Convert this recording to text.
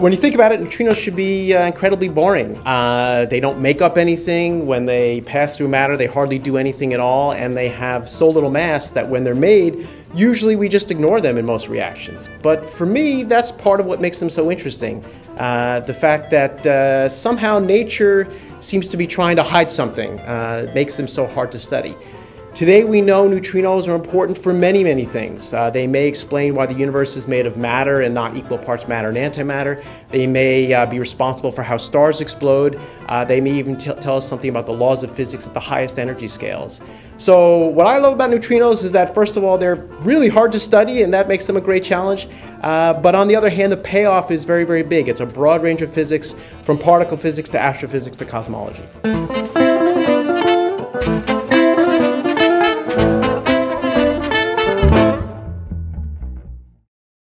When you think about it, neutrinos should be incredibly boring. They don't make up anything. When they pass through matter, they hardly do anything at all, and they have so little mass that when they're made, usually we just ignore them in most reactions. But for me, that's part of what makes them so interesting. The fact that somehow nature seems to be trying to hide something makes them so hard to study. Today we know neutrinos are important for many, many things. They may explain why the universe is made of matter and not equal parts matter and antimatter. They may be responsible for how stars explode. They may even tell us something about the laws of physics at the highest energy scales. So what I love about neutrinos is that, first of all, they're really hard to study, and that makes them a great challenge. But on the other hand, the payoff is very, very big. It's a broad range of physics, from particle physics to astrophysics to cosmology.